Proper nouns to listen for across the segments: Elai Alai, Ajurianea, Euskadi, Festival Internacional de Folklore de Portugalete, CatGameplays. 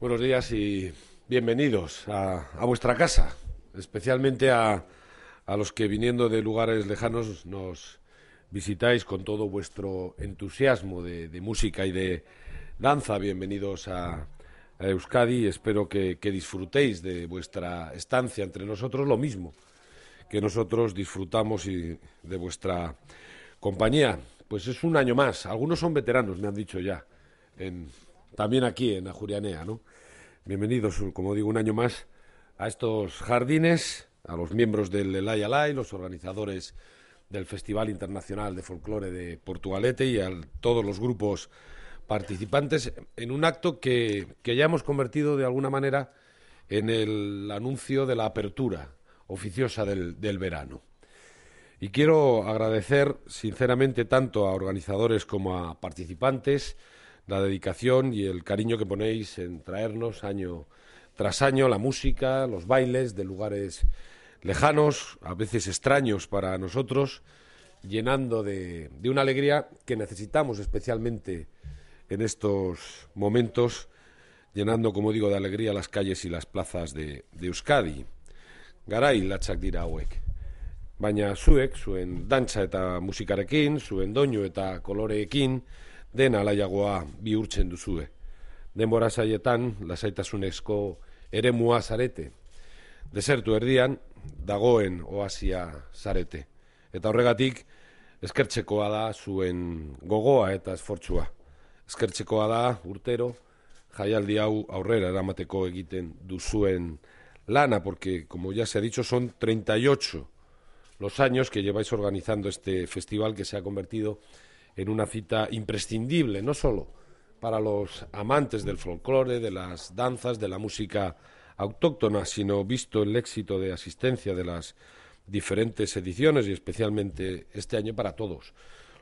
Buenos días y bienvenidos a vuestra casa, especialmente a los que viniendo de lugares lejanos nos visitáis con todo vuestro entusiasmo de música y de danza. Bienvenidos a Euskadi. Espero que disfrutéis de vuestra estancia entre nosotros lo mismo que nosotros disfrutamos de vuestra compañía. Pues es un año más. Algunos son veteranos, me han dicho ya, también aquí en Ajurianea, ¿no? Bienvenidos, como digo, un año más a estos jardines, a los miembros del Elai Alai, los organizadores del Festival Internacional de Folklore de Portugalete y a todos los grupos participantes en un acto que ya hemos convertido de alguna manera en el anuncio de la apertura oficiosa del verano. Y quiero agradecer sinceramente tanto a organizadores como a participantes la dedicación y el cariño que ponéis en traernos año tras año la música, los bailes de lugares lejanos, a veces extraños para nosotros, llenando de una alegría que necesitamos especialmente en estos momentos, llenando, como digo, de alegría las calles y las plazas de Euskadi. Garai latzak dira hauek, baina zuek, zuen dantza eta musikarekin, zuen doinu eta koloreekin, den alaiagoa bihurtzen duzue. Denbora zaietan, lasaitasunezko eremua zarete. Desertu erdian, dagoen oasia zarete. Eta horregatik, eskertzekoa da zuen gogoa eta esfortzua. Eskertzekoa da urtero, jaialdi hau aurrera eramateko egiten duzuen lana, porque, como ya se ha dicho, son 38 los años que lleváis organizando este festival que se ha convertido en una cita imprescindible, no solo para los amantes del folclore, de las danzas, de la música autóctona, sino visto el éxito de asistencia de las diferentes ediciones y especialmente este año para todos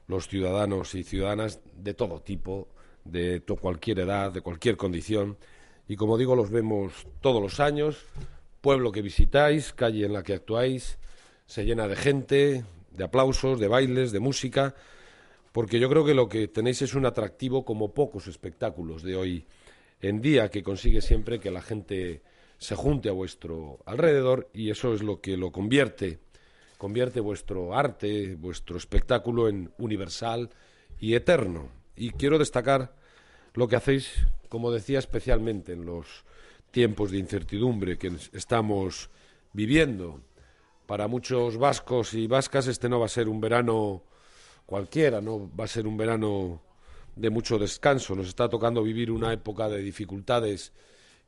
los ciudadanos y ciudadanas de todo tipo, de cualquier edad, de cualquier condición. Y como digo, los vemos todos los años. Pueblo que visitáis, calle en la que actuáis, se llena de gente, de aplausos, de bailes, de música, porque yo creo que lo que tenéis es un atractivo como pocos espectáculos de hoy en día, que consigue siempre que la gente se junte a vuestro alrededor, y eso es lo que lo convierte vuestro arte, vuestro espectáculo en universal y eterno. Y quiero destacar lo que hacéis, como decía, especialmente en los tiempos de incertidumbre que estamos viviendo. Para muchos vascos y vascas este no va a ser un verano cualquiera, no va a ser un verano de mucho descanso. Nos está tocando vivir una época de dificultades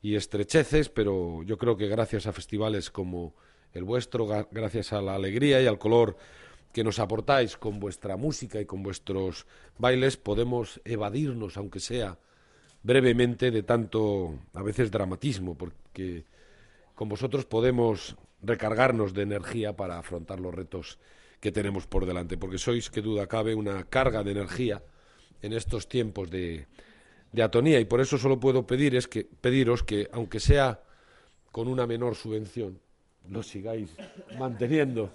y estrecheces, pero yo creo que gracias a festivales como el vuestro, gracias a la alegría y al color que nos aportáis con vuestra música y con vuestros bailes, podemos evadirnos, aunque sea brevemente, de tanto, a veces, dramatismo, porque con vosotros podemos recargarnos de energía para afrontar los retos que tenemos por delante, porque sois, que duda cabe, una carga de energía en estos tiempos de atonía, y por eso solo puedo pediros que, aunque sea con una menor subvención, lo sigáis manteniendo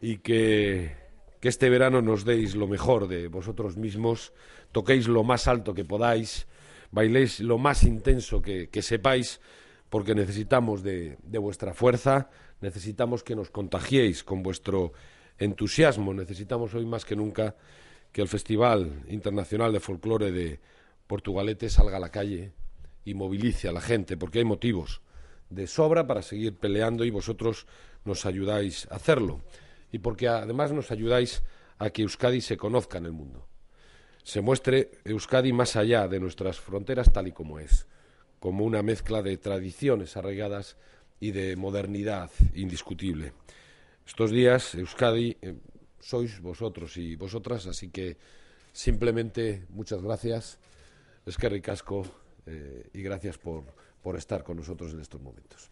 y que este verano nos deis lo mejor de vosotros mismos, toquéis lo más alto que podáis, bailéis lo más intenso que sepáis, porque necesitamos de vuestra fuerza, necesitamos que nos contagiéis con vuestro entusiasmo, necesitamos hoy más que nunca que el Festival Internacional de Folklore de Portugalete salga a la calle y movilice a la gente, porque hay motivos de sobra para seguir peleando y vosotros nos ayudáis a hacerlo. Y porque además nos ayudáis a que Euskadi se conozca en el mundo. Se muestre Euskadi más allá de nuestras fronteras tal y como es, como una mezcla de tradiciones arraigadas y de modernidad indiscutible. Estos días Euskadi sois vosotros y vosotras, así que simplemente muchas gracias, eskerrik asko, y gracias por estar con nosotros en estos momentos.